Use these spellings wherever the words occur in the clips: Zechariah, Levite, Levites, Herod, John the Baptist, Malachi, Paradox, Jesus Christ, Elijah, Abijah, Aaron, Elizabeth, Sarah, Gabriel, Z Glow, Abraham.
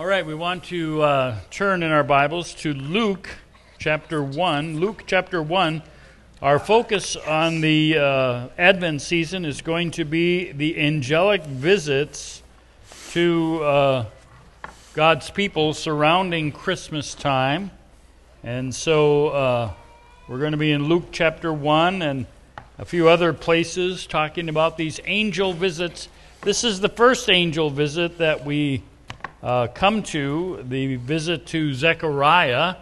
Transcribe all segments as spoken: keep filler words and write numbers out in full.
All right, we want to uh, turn in our Bibles to Luke chapter one. Luke chapter one. Our focus on the uh, Advent season is going to be the angelic visits to uh, God's people surrounding Christmas time. And so uh, we're going to be in Luke chapter one and a few other places talking about these angel visits. This is the first angel visit that we uh, come to, the visit to Zechariah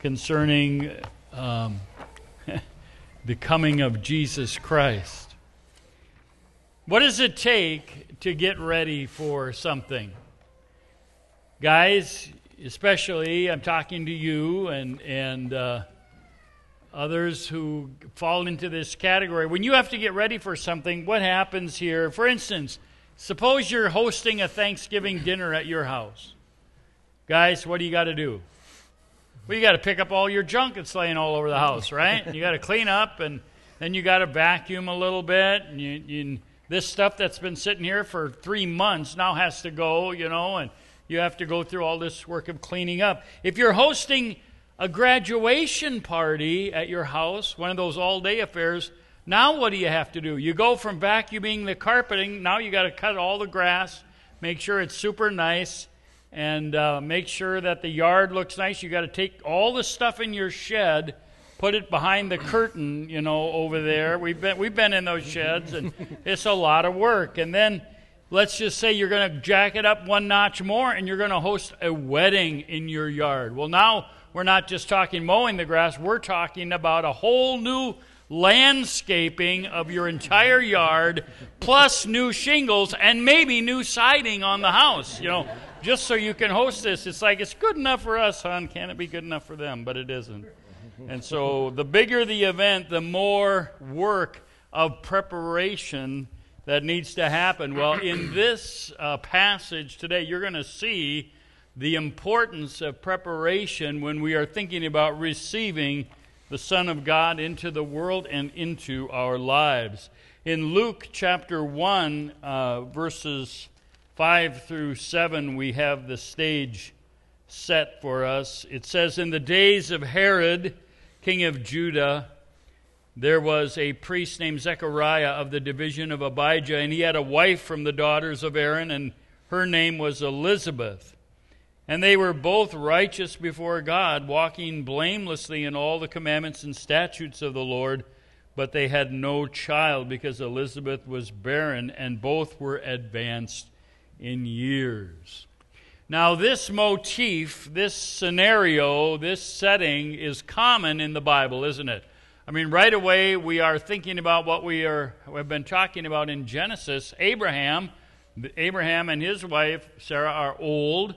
concerning um, the coming of Jesus Christ. What does it take to get ready for something? Guys, especially, I'm talking to you and, and uh, others who fall into this category. When you have to get ready for something, what happens here? For instance, suppose you're hosting a Thanksgiving dinner at your house. Guys, what do you got to do? Well, you got to pick up all your junk that's laying all over the house, right? You got to clean up, and then you got to vacuum a little bit. And you, you, this stuff that's been sitting here for three months now has to go, you know, and you have to go through all this work of cleaning up. If you're hosting a graduation party at your house, one of those all-day affairs, now what do you have to do? You go from vacuuming the carpeting, now you got to cut all the grass, make sure it's super nice, and uh, make sure that the yard looks nice. You got to take all the stuff in your shed, put it behind the curtain, you know, over there. We've been we've been in those sheds, and it's a lot of work. And then let's just say you're going to jack it up one notch more, and you're going to host a wedding in your yard. Well, now we're not just talking mowing the grass. We're talking about a whole new landscaping of your entire yard, plus new shingles and maybe new siding on the house, you know, just so you can host this. It's like, it's good enough for us, hon. Can it be good enough for them? But it isn't. And so the bigger the event, the more work of preparation that needs to happen. Well, in this uh, passage today, you're going to see the importance of preparation when we are thinking about receiving the Son of God into the world and into our lives. In Luke chapter one, uh, verses five through seven, we have the stage set for us. It says, "In the days of Herod, king of Judah, there was a priest named Zechariah of the division of Abijah, and he had a wife from the daughters of Aaron, and her name was Elizabeth. And they were both righteous before God, walking blamelessly in all the commandments and statutes of the Lord, but they had no child because Elizabeth was barren, and both were advanced in years." Now, this motif, this scenario, this setting is common in the Bible, isn't it? I mean, right away we are thinking about what we are have been talking about in Genesis. Abraham, Abraham and his wife Sarah are old,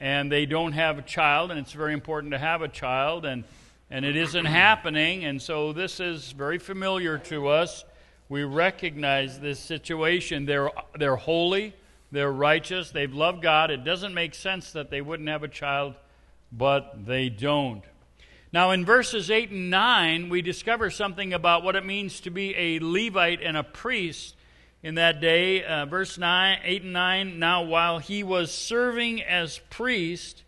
and they don't have a child, and it's very important to have a child, and and it isn't happening, and so this is very familiar to us. We recognize this situation. They're they're holy. They're righteous. They've loved God. It doesn't make sense that they wouldn't have a child, but they don't. Now, in verses eight and nine, we discover something about what it means to be a Levite and a priest in that day. Uh, verse nine, eight and nine, "Now while he was serving as priest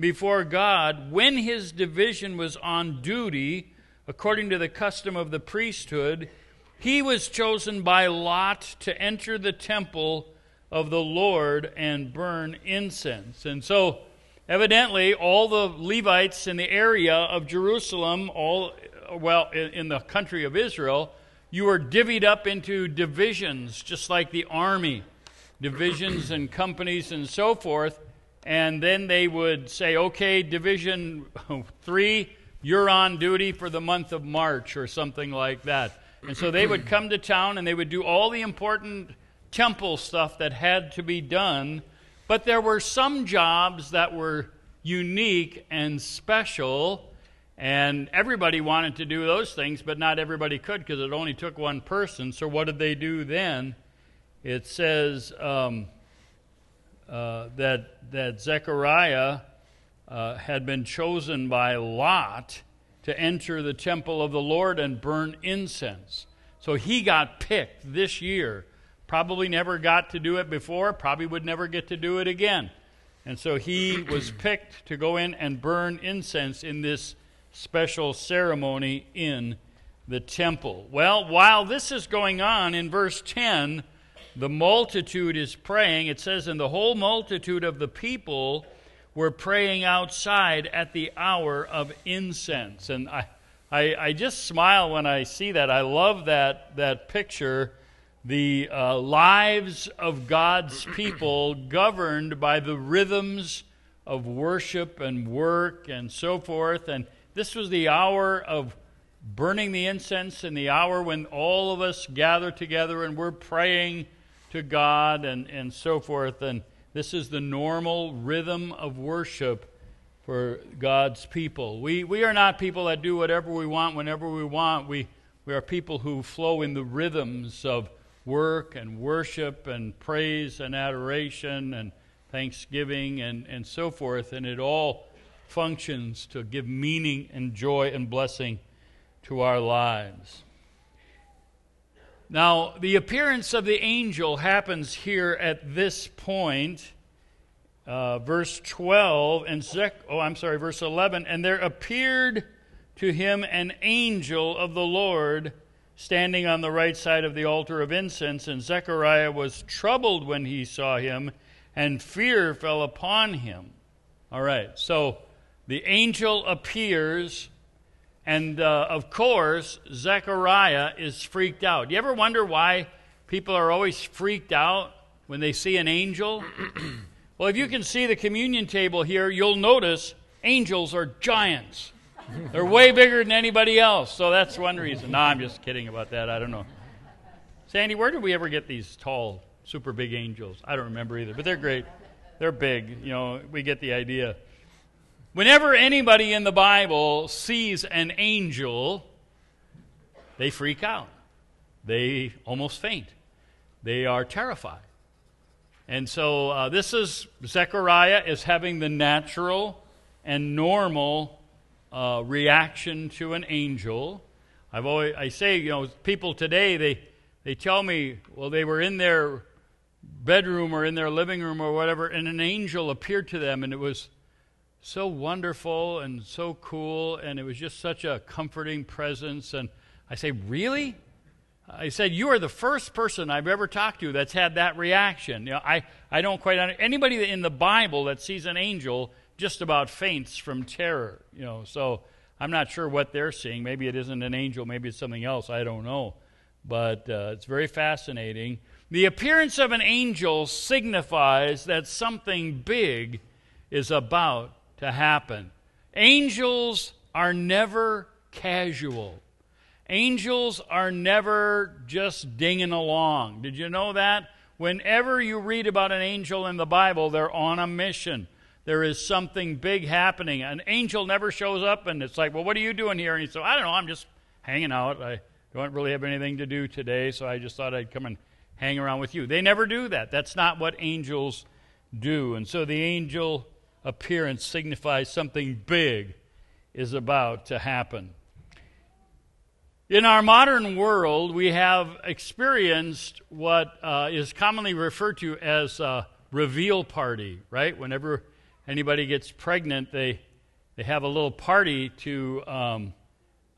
before God, when his division was on duty, according to the custom of the priesthood, he was chosen by lot to enter the temple of the Lord and burn incense." And so, evidently, all the Levites in the area of Jerusalem, all well, in the country of Israel, you were divvied up into divisions, just like the army, divisions and companies and so forth. And then they would say, "Okay, division three, you're on duty for the month of March," or something like that. And so they would come to town and they would do all the important temple stuff that had to be done, but there were some jobs that were unique and special, and everybody wanted to do those things, but not everybody could because it only took one person. So what did they do then? It says um, uh, that, that Zechariah uh, had been chosen by lot to enter the temple of the Lord and burn incense. So he got picked this year. Probably never got to do it before, probably would never get to do it again. And so he was picked to go in and burn incense in this special ceremony in the temple. Well, while this is going on, in verse ten, the multitude is praying. It says, and the whole multitude of the people were praying outside at the hour of incense. And I, I, I just smile when I see that. I love that, that picture. The uh, lives of God's people governed by the rhythms of worship and work and so forth. And this was the hour of burning the incense and the hour when all of us gather together and we're praying to God and, and so forth. And this is the normal rhythm of worship for God's people. We, we are not people that do whatever we want whenever we want. We, we are people who flow in the rhythms of work and worship and praise and adoration and thanksgiving and, and so forth, and it all functions to give meaning and joy and blessing to our lives. Now, the appearance of the angel happens here at this point, uh, verse twelve, and Zech- oh, I'm sorry, verse eleven, and there appeared to him an angel of the Lord standing on the right side of the altar of incense, and Zechariah was troubled when he saw him, and fear fell upon him. All right, so the angel appears, and uh, of course, Zechariah is freaked out. You ever wonder why people are always freaked out when they see an angel? Well, if you can see the communion table here, you'll notice angels are giants. They're way bigger than anybody else, so that's one reason. No, I'm just kidding about that. I don't know. Sandy, where did we ever get these tall, super big angels? I don't remember either, but they're great. They're big. You know, we get the idea. Whenever anybody in the Bible sees an angel, they freak out. They almost faint. They are terrified. And so uh, this is, Zechariah is having the natural and normal Uh, reaction to an angel. I've always, I say, you know, people today, they, they tell me, well, they were in their bedroom or in their living room or whatever, and an angel appeared to them, and it was so wonderful and so cool, and it was just such a comforting presence. And I say, really? I said, you are the first person I've ever talked to that's had that reaction. You know, I, I don't quite understand. Anybody in the Bible that sees an angel just about faints from terror, you know, so I'm not sure what they're seeing. Maybe it isn't an angel, maybe it's something else, I don't know, but uh, it's very fascinating. The appearance of an angel signifies that something big is about to happen. Angels are never casual. Angels are never just dinging along. Did you know that? Whenever you read about an angel in the Bible, they're on a mission. There is something big happening. An angel never shows up, and it's like, well, what are you doing here? And he said, I don't know, I'm just hanging out. I don't really have anything to do today, so I just thought I'd come and hang around with you. They never do that. That's not what angels do. And so the angel appearance signifies something big is about to happen. In our modern world, we have experienced what uh, is commonly referred to as a reveal party, right? Whenever anybody gets pregnant, they they have a little party to um,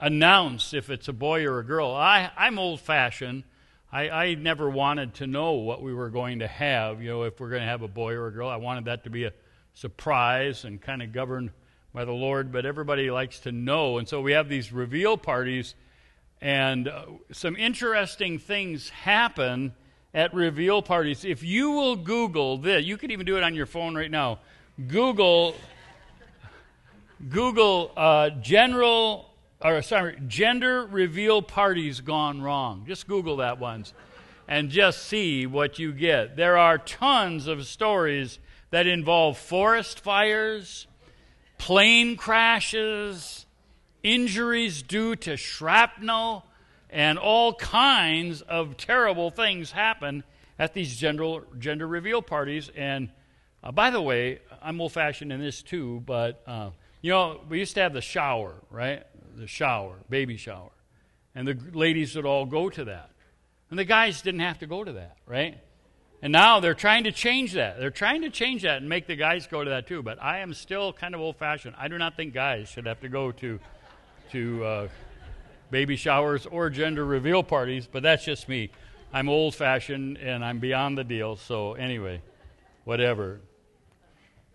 announce if it's a boy or a girl. I, I'm old-fashioned. I, I never wanted to know what we were going to have, you know, if we're going to have a boy or a girl. I wanted that to be a surprise and kind of governed by the Lord, but everybody likes to know. And so we have these reveal parties, and uh, some interesting things happen at reveal parties. If you will Google this, you could even do it on your phone right now, Google, Google uh, general or sorry, gender reveal parties gone wrong. Just Google that once, and just see what you get. There are tons of stories that involve forest fires, plane crashes, injuries due to shrapnel, and all kinds of terrible things happen at these gender gender reveal parties. And Uh, by the way, I'm old-fashioned in this too, but, uh, you know, we used to have the shower, right? The shower, baby shower. And the ladies would all go to that. And the guys didn't have to go to that, right? And now they're trying to change that. They're trying to change that and make the guys go to that too. But I am still kind of old-fashioned. I do not think guys should have to go to to uh, baby showers or gender reveal parties, but that's just me. I'm old-fashioned, and I'm beyond the deal. So anyway, whatever.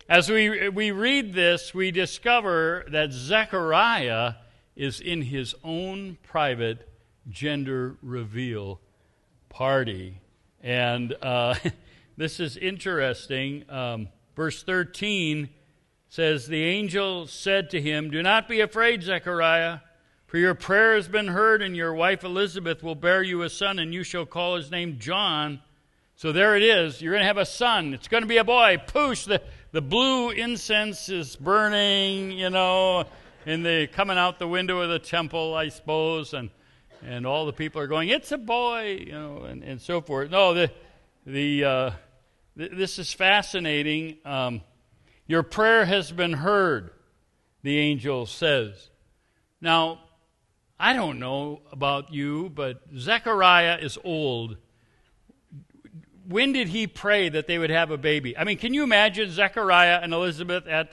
As we, we read this, we discover that Zechariah is in his own private gender reveal party. And uh, this is interesting. Um, verse thirteen says, "The angel said to him, 'Do not be afraid, Zechariah, for your prayer has been heard, and your wife Elizabeth will bear you a son, and you shall call his name John.'" So there it is. You're going to have a son. It's going to be a boy. Poosh, the, the blue incense is burning, you know, and they coming out the window of the temple, I suppose, and And all the people are going, "It's a boy," you know, and, and so forth. No, the the uh, th- this is fascinating. Um, "Your prayer has been heard," the angel says. Now, I don't know about you, but Zechariah is old. When did he pray that they would have a baby? I mean, can you imagine Zechariah and Elizabeth at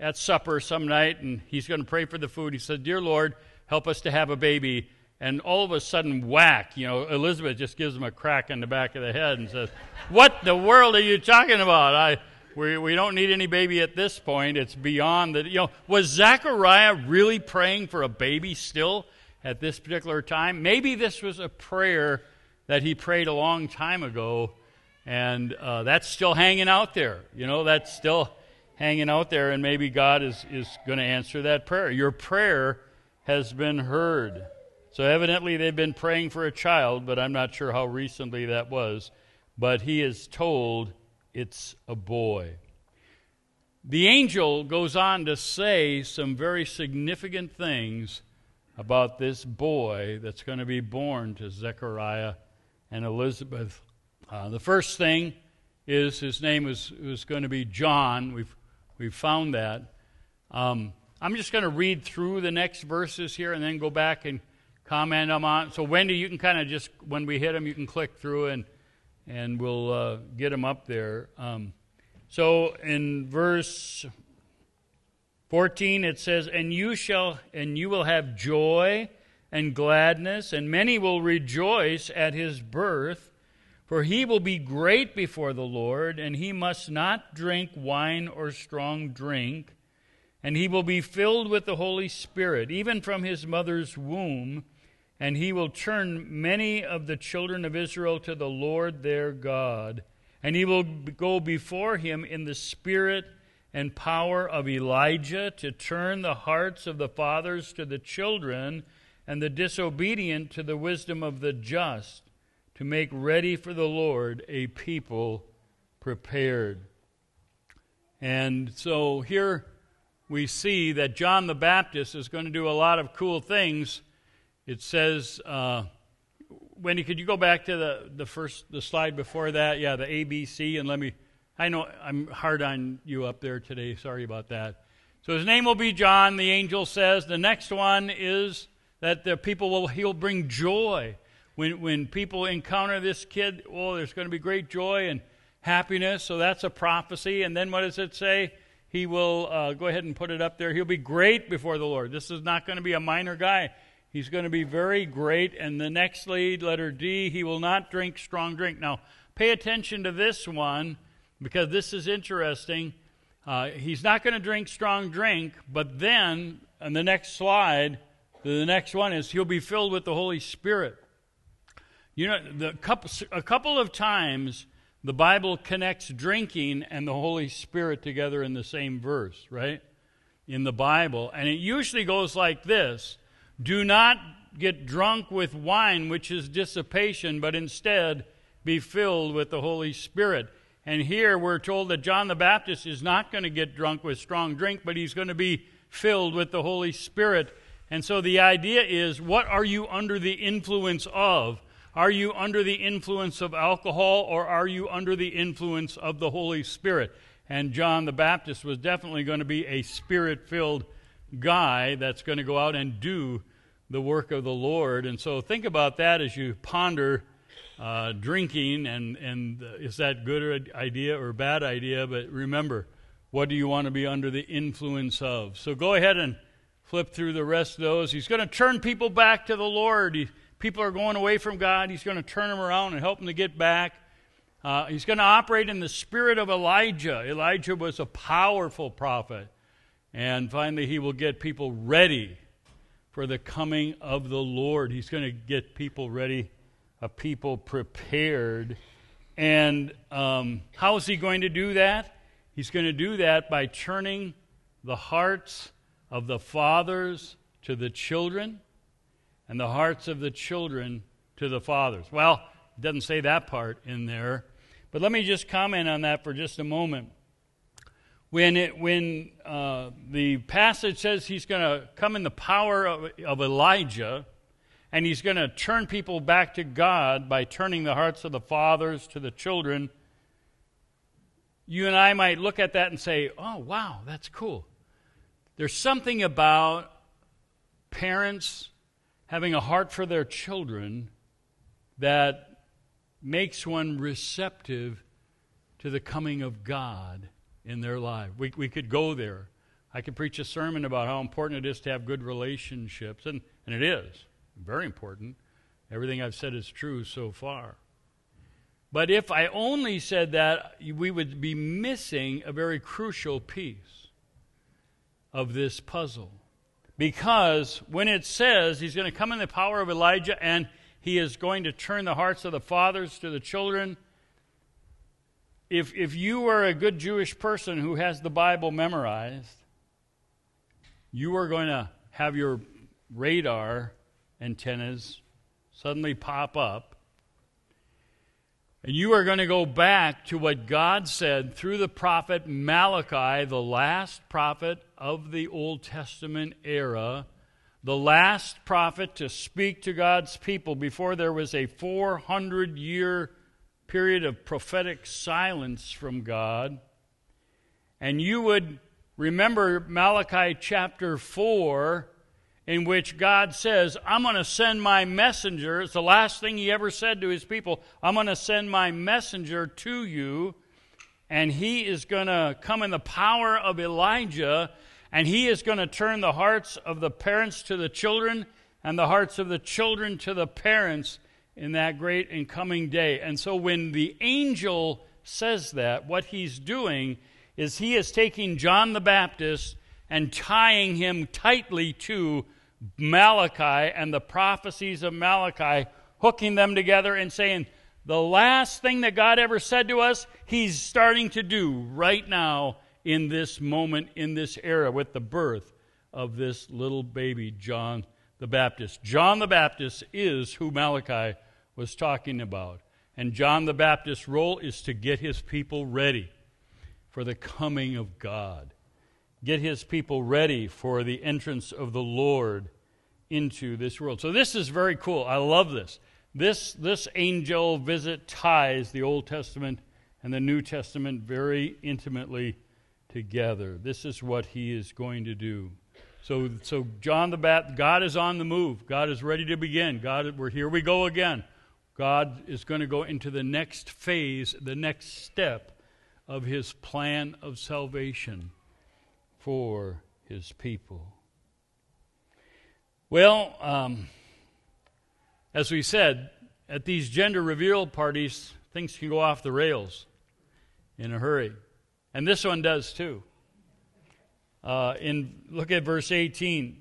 at supper some night, and he's going to pray for the food. He said, "Dear Lord, help us to have a baby." And all of a sudden, whack, you know, Elizabeth just gives him a crack in the back of the head and says, "What the world are you talking about? I, we, we don't need any baby at this point. It's beyond that." You know, was Zechariah really praying for a baby still at this particular time? Maybe this was a prayer that he prayed a long time ago, and uh, that's still hanging out there. You know, that's still hanging out there, and maybe God is, is going to answer that prayer. Your prayer has been heard. So evidently they've been praying for a child, but I'm not sure how recently that was. But he is told it's a boy. The angel goes on to say some very significant things about this boy that's going to be born to Zechariah and Elizabeth. Uh, the first thing is his name is, is going to be John. We've, we've found that. Um, I'm just going to read through the next verses here and then go back and comment them on. So Wendy, you can kind of just, when we hit them, you can click through and and we'll uh, get them up there. Um, so in verse fourteen it says, "And you shall, and you will have joy and gladness, and many will rejoice at his birth, for he will be great before the Lord, and he must not drink wine or strong drink, and he will be filled with the Holy Spirit, even from his mother's womb. And he will turn many of the children of Israel to the Lord their God. And he will go before him in the spirit and power of Elijah to turn the hearts of the fathers to the children and the disobedient to the wisdom of the just, to make ready for the Lord a people prepared." And so here we see that John the Baptist is going to do a lot of cool things. It says, uh, Wendy, could you go back to the, the first the slide before that? Yeah, the A B C, and let me, I know I'm hard on you up there today. Sorry about that. So his name will be John, the angel says. The next one is that the people will, he'll bring joy. When, when people encounter this kid, oh, there's going to be great joy and happiness. So that's a prophecy. And then what does it say? He will, uh, go ahead and put it up there. He'll be great before the Lord. This is not going to be a minor guy. He's going to be very great. And the next lead, letter D, he will not drink strong drink. Now, pay attention to this one because this is interesting. Uh, he's not going to drink strong drink, but then on the next slide, the next one is he'll be filled with the Holy Spirit. You know, the couple, a couple of times, the Bible connects drinking and the Holy Spirit together in the same verse, right? In the Bible. And it usually goes like this: "Do not get drunk with wine, which is dissipation, but instead be filled with the Holy Spirit." And here we're told that John the Baptist is not going to get drunk with strong drink, but he's going to be filled with the Holy Spirit. And so the idea is, what are you under the influence of? Are you under the influence of alcohol, or are you under the influence of the Holy Spirit? And John the Baptist was definitely going to be a spirit-filled guy that's going to go out and do the work of the Lord. And so think about that as you ponder uh, drinking, and, and is that good idea or bad idea? But remember, what do you want to be under the influence of? So go ahead and flip through the rest of those. He's going to turn people back to the Lord. He, people are going away from God. He's going to turn them around and help them to get back. Uh, he's going to operate in the spirit of Elijah. Elijah was a powerful prophet. And finally, he will get people ready for the coming of the Lord. He's going to get people ready, a people prepared. And um, how is he going to do that? He's going to do that by turning the hearts of the fathers to the children and the hearts of the children to the fathers. Well, it doesn't say that part in there. But let me just comment on that for just a moment. When it, when uh, the passage says he's going to come in the power of, of Elijah, and he's going to turn people back to God by turning the hearts of the fathers to the children, you and I might look at that and say, oh, wow, that's cool. There's something about parents having a heart for their children that makes one receptive to the coming of God in their life. We we could go there. I could preach a sermon about how important it is to have good relationships, and, and it is very important. Everything I've said is true so far. But if I only said that, we would be missing a very crucial piece of this puzzle. Because when it says he's going to come in the power of Elijah and he is going to turn the hearts of the fathers to the children, if if you are a good Jewish person who has the Bible memorized, you are going to have your radar antennas suddenly pop up, and you are going to go back to what God said through the prophet Malachi, the last prophet of the Old Testament era, the last prophet to speak to God's people before there was a four hundred year period of prophetic silence from God. And you would remember Malachi chapter four, in which God says, I'm going to send my messenger. It's the last thing he ever said to his people. I'm going to send my messenger to you, and he is going to come in the power of Elijah, and he is going to turn the hearts of the parents to the children and the hearts of the children to the parents in that great and coming day. And so when the angel says that, what he's doing is he is taking John the Baptist and tying him tightly to Malachi and the prophecies of Malachi, hooking them together and saying, the last thing that God ever said to us, he's starting to do right now in this moment, in this era, with the birth of this little baby, John the Baptist. John the Baptist is who Malachi was talking about. And John the Baptist's role is to get his people ready for the coming of God. Get his people ready for the entrance of the Lord into this world. So this is very cool. I love this. This, this angel visit ties the Old Testament and the New Testament very intimately together. This is what he is going to do. So, so John the Baptist, God is on the move. God is ready to begin. God, we're here. We go again. God is going to go into the next phase, the next step of His plan of salvation for His people. Well, um, as we said, at these gender reveal parties, things can go off the rails in a hurry, and this one does too. Uh, in look at verse eighteen.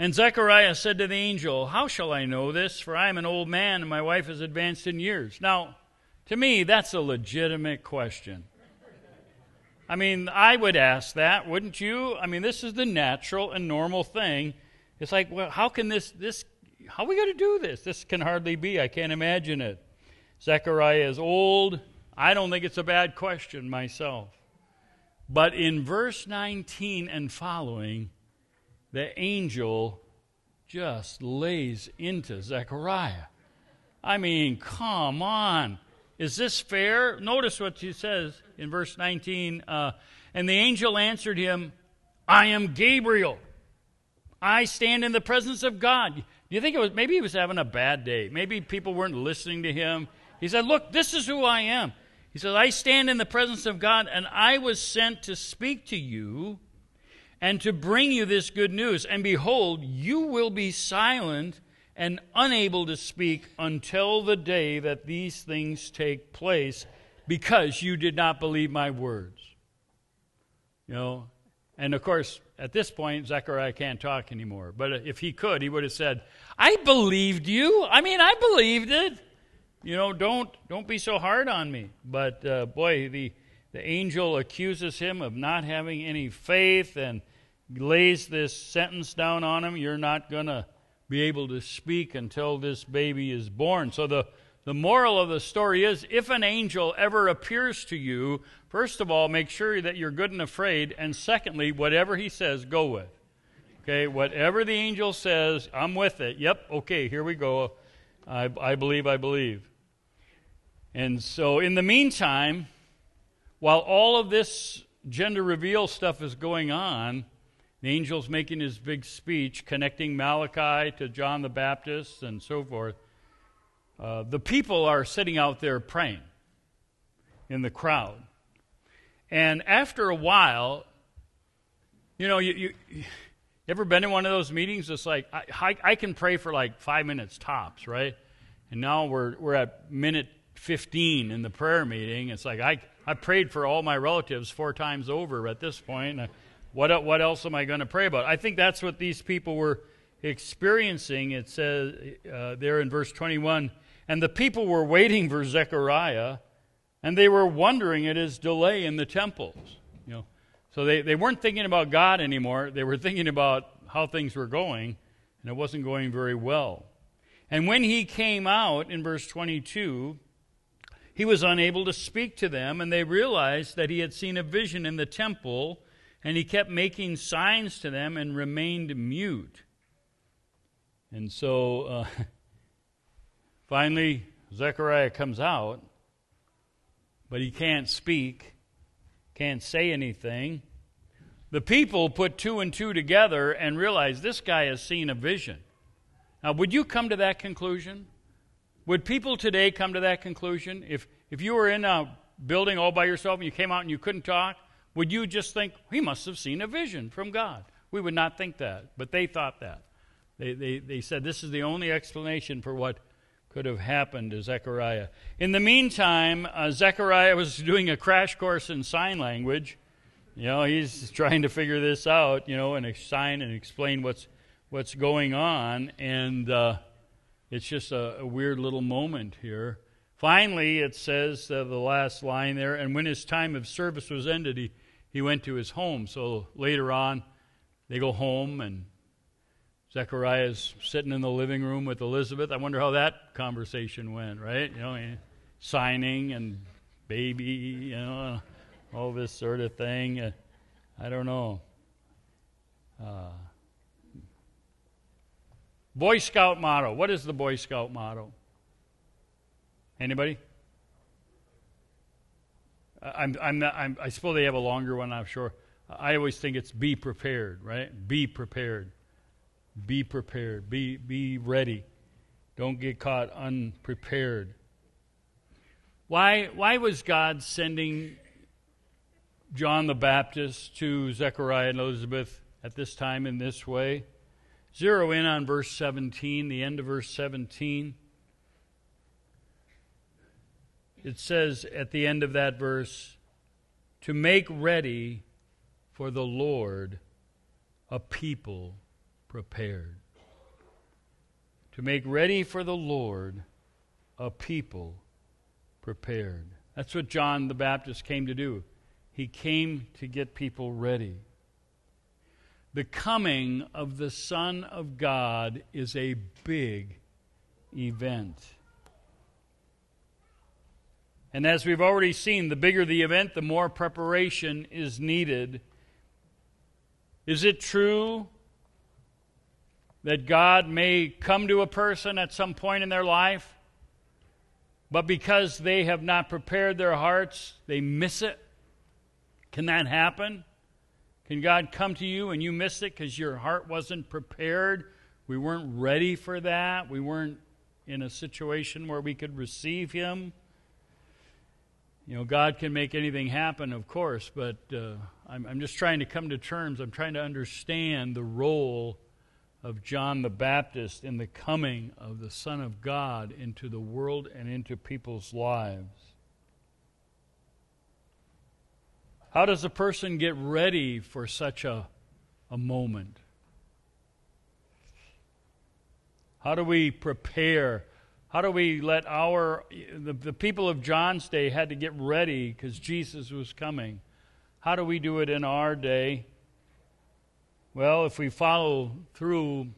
And Zechariah said to the angel, how shall I know this? For I am an old man, and my wife is advanced in years. Now, to me, that's a legitimate question. I mean, I would ask that, wouldn't you? I mean, this is the natural and normal thing. It's like, well, how can this, this how are we going to do this? This can hardly be. I can't imagine it. Zechariah is old. I don't think it's a bad question myself. But in verse nineteen and following, the angel just lays into Zechariah. I mean, come on. Is this fair? Notice what he says in verse nineteen. Uh, and the angel answered him, I am Gabriel. I stand in the presence of God. Do you think it was, maybe he was having a bad day. Maybe people weren't listening to him. He said, look, this is who I am. He says, I stand in the presence of God, and I was sent to speak to you and to bring you this good news. And behold, you will be silent and unable to speak until the day that these things take place, because you did not believe my words. You know, and of course, at this point, Zechariah can't talk anymore. But if he could, he would have said, I believed you. I mean, I believed it. You know, don't don't be so hard on me. But, uh, boy, the, the angel accuses him of not having any faith and lays this sentence down on him. You're not going to be able to speak until this baby is born. So the, the moral of the story is, if an angel ever appears to you, first of all, make sure that you're good and afraid. And secondly, whatever he says, go with. Okay, whatever the angel says, I'm with it. Yep, okay, here we go. I, I believe, I believe. And so in the meantime, while all of this gender reveal stuff is going on, the angel's making his big speech, connecting Malachi to John the Baptist and so forth. Uh, the people are sitting out there praying in the crowd. And after a while, you know, you, you, you ever been in one of those meetings? It's like, I, I, I can pray for like five minutes tops, right? And now we're, we're at minute fifteen in the prayer meeting. It's like, I, I prayed for all my relatives four times over at this point. I, what, what else am I going to pray about? I think that's what these people were experiencing. It says uh, there in verse twenty-one, and the people were waiting for Zechariah, and they were wondering at his delay in the temples. You know, so they, they weren't thinking about God anymore. They were thinking about how things were going, and it wasn't going very well. And when he came out, in verse twenty-two, he was unable to speak to them, and they realized that he had seen a vision in the temple, and he kept making signs to them and remained mute. And so, uh, finally, Zechariah comes out, but he can't speak, can't say anything. The people put two and two together and realize this guy has seen a vision. Now, would you come to that conclusion? Would people today come to that conclusion? If, if you were in a building all by yourself and you came out and you couldn't talk, would you just think, he must have seen a vision from God? We would not think that, but they thought that. They, they, they said this is the only explanation for what could have happened to Zechariah. In the meantime, uh, Zechariah was doing a crash course in sign language. You know, he's trying to figure this out, you know, and sign and explain what's what's going on. And uh, it's just a, a weird little moment here. Finally, it says uh, the last line there, and when his time of service was ended, he, he went to his home. So later on, they go home, and Zechariah's sitting in the living room with Elizabeth. I wonder how that conversation went, right? You know, signing and baby, you know, all this sort of thing. Uh, I don't know. Uh, Boy Scout motto. What is the Boy Scout motto? Anybody? I'm, I'm not, I'm, I suppose they have a longer one, I'm sure. I always think it's be prepared, right? Be prepared. Be prepared. Be be ready. Don't get caught unprepared. Why why was God sending John the Baptist to Zechariah and Elizabeth at this time in this way? Zero in on verse seventeen, the end of verse seventeen. It says at the end of that verse, to make ready for the Lord a people prepared. To make ready for the Lord a people prepared. That's what John the Baptist came to do. He came to get people ready. The coming of the Son of God is a big event. And as we've already seen, the bigger the event, the more preparation is needed. Is it true that God may come to a person at some point in their life, but because they have not prepared their hearts, they miss it? Can that happen? Can God come to you and you miss it because your heart wasn't prepared We weren't ready for that. We weren't in a situation where we could receive him. You know, God can make anything happen, of course, but uh, I'm, I'm just trying to come to terms. I'm trying to understand the role of John the Baptist in the coming of the Son of God into the world and into people's lives. How does a person get ready for such a, a moment? How do we prepare? How do we let our, the, the people of John's day had to get ready because Jesus was coming. How do we do it in our day? Well, if we follow through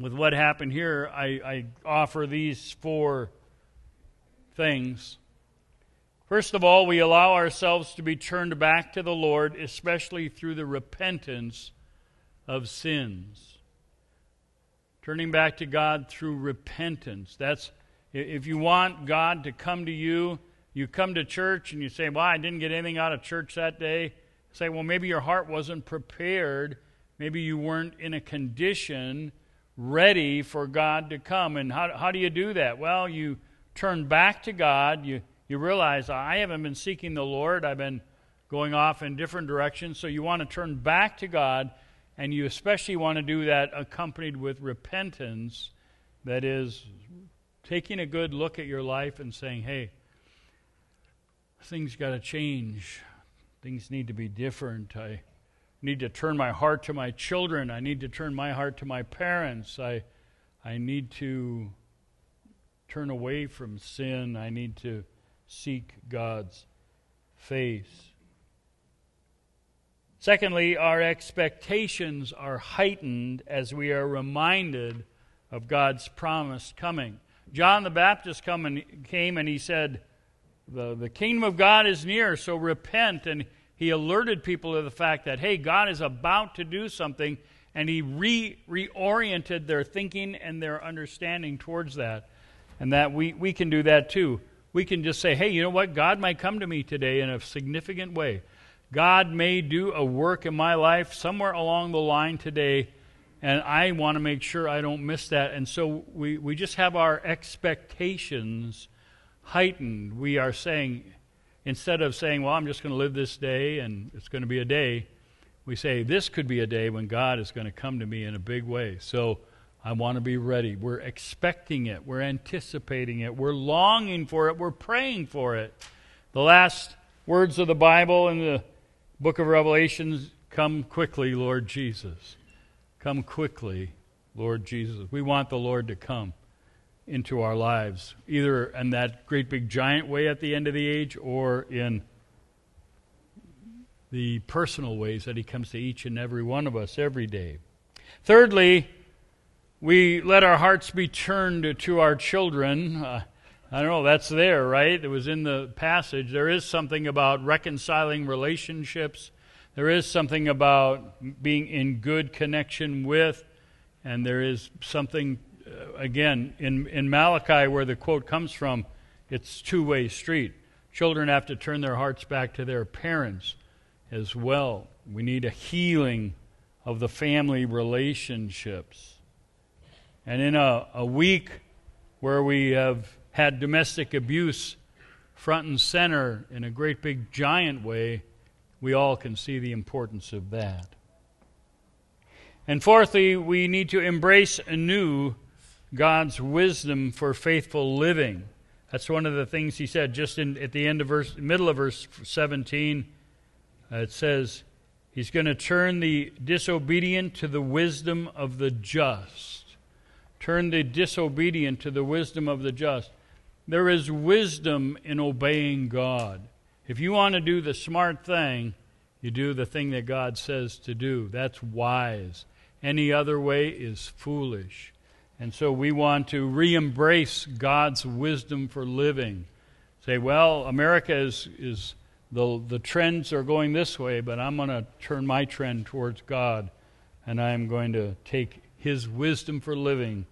with what happened here, I, I offer these four things. First of all, we allow ourselves to be turned back to the Lord, especially through the repentance of sins. Turning back to God through repentance. That's, if you want God to come to you, you come to church and you say, well, I didn't get anything out of church that day. Say, well, maybe your heart wasn't prepared. Maybe you weren't in a condition ready for God to come. And how, how do you do that? Well, you turn back to God. You, you realize, I haven't been seeking the Lord. I've been going off in different directions. So you want to turn back to God. And you especially want to do that accompanied with repentance, that is, taking a good look at your life and saying, hey, things got to change. Things need to be different. I need to turn my heart to my children. I need to turn my heart to my parents. I, I need to turn away from sin. I need to seek God's face. Secondly, our expectations are heightened as we are reminded of God's promised coming. John the Baptist come and, came and he said, the, the kingdom of God is near, so repent. And he alerted people to the fact that, hey, God is about to do something, and he re, reoriented their thinking and their understanding towards that. And that we, we can do that too. We can just say, hey, you know what? God might come to me today in a significant way. God may do a work in my life somewhere along the line today, and I want to make sure I don't miss that. And so we, we just have our expectations heightened. We are saying, instead of saying, well, I'm just going to live this day and it's going to be a day, we say, this could be a day when God is going to come to me in a big way. So I want to be ready. We're expecting it. We're anticipating it. We're longing for it. We're praying for it. The last words of the Bible in the book of Revelation, come quickly, Lord Jesus. Come quickly, Lord Jesus. We want the Lord to come into our lives, either in that great big giant way at the end of the age or in the personal ways that he comes to each and every one of us every day. Thirdly, we let our hearts be turned to our children. Uh, I don't know, that's there, right? It was in the passage. There is something about reconciling relationships. There is something about being in good connection with, and there is something, uh, again, in, in Malachi where the quote comes from, it's two-way street. Children have to turn their hearts back to their parents as well. We need a healing of the family relationships. And in a, a week where we have had domestic abuse front and center in a great big giant way, we all can see the importance of that. And fourthly, we need to embrace anew God's wisdom for faithful living. That's one of the things he said just in, at the end of verse, middle of verse seventeen. Uh, it says, he's going to turn the disobedient to the wisdom of the just. Turn the disobedient to the wisdom of the just. There is wisdom in obeying God. If you want to do the smart thing, you do the thing that God says to do. That's wise. Any other way is foolish. And so we want to re-embrace God's wisdom for living. Say, well, America is, is the, the trends are going this way, but I'm going to turn my trend towards God, and I'm going to take his wisdom for living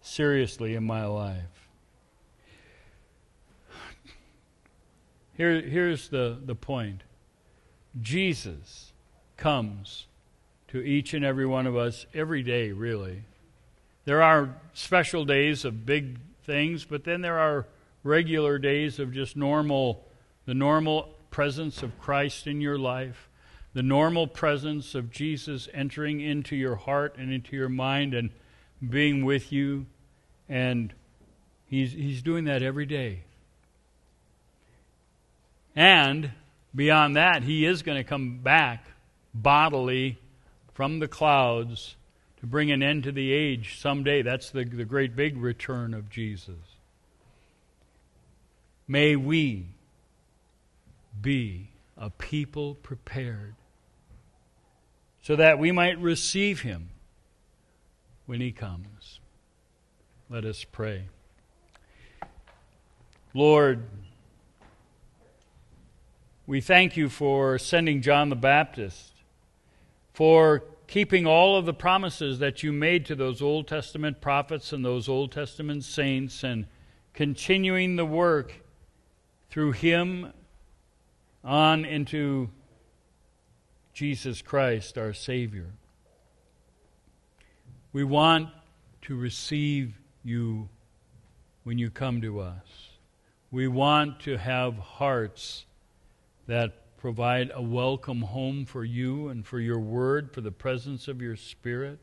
seriously in my life. Here, here's the, the point. Jesus comes to each and every one of us every day, really. There are special days of big things, but then there are regular days of just normal, the normal presence of Christ in your life, the normal presence of Jesus entering into your heart and into your mind and being with you. And he's, he's doing that every day. And beyond that, he is going to come back bodily from the clouds to bring an end to the age someday. That's the, the great big return of Jesus. May we be a people prepared so that we might receive him when he comes. Let us pray. Lord, we thank you for sending John the Baptist, for keeping all of the promises that you made to those Old Testament prophets and those Old Testament saints, and continuing the work through him on into Jesus Christ, our Savior. We want to receive you when you come to us. We want to have hearts that provide a welcome home for you and for your word, for the presence of your Spirit.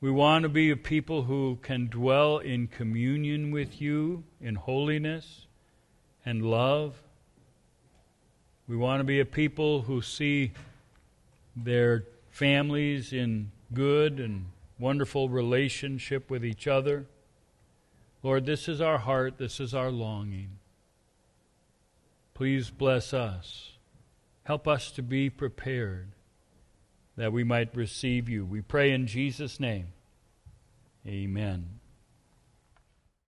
We want to be a people who can dwell in communion with you in holiness and love. We want to be a people who see their families in good and wonderful relationship with each other. Lord, this is our heart, this is our longing. Please bless us. Help us to be prepared that we might receive you. We pray in Jesus' name. Amen.